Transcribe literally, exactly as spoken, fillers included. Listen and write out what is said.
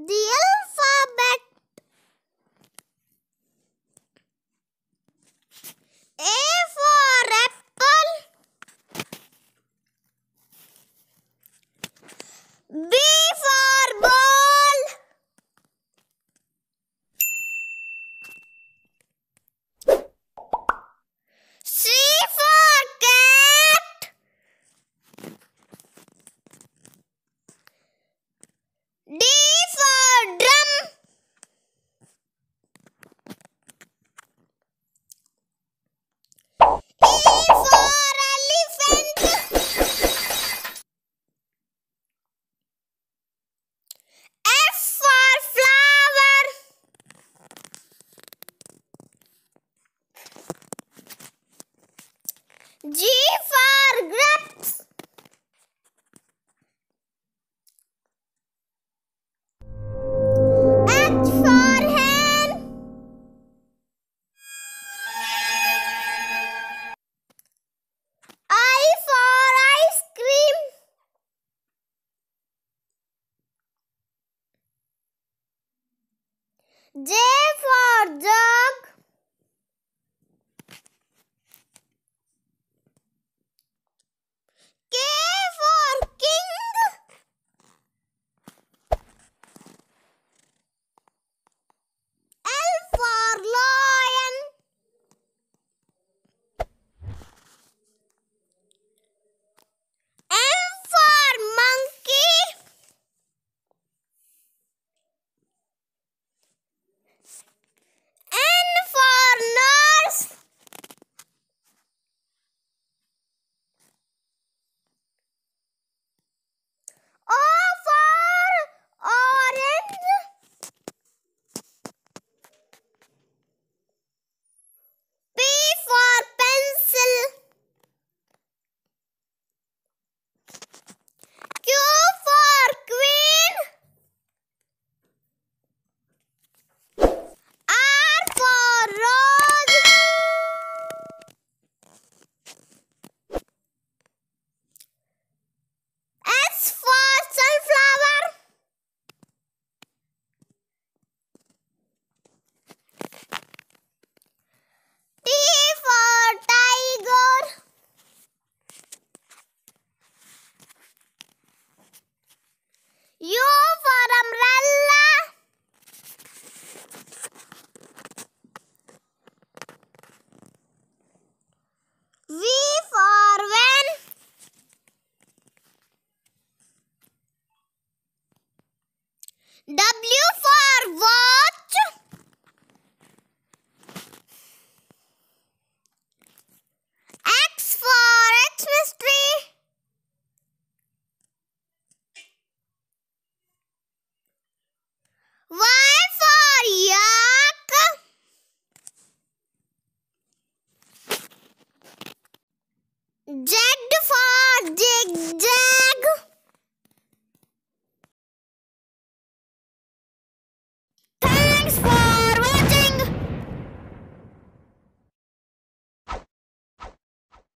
The alphabet A for apple, B for ball, C for cat, D G for grapes. H for hen. I for ice cream. J for jug. W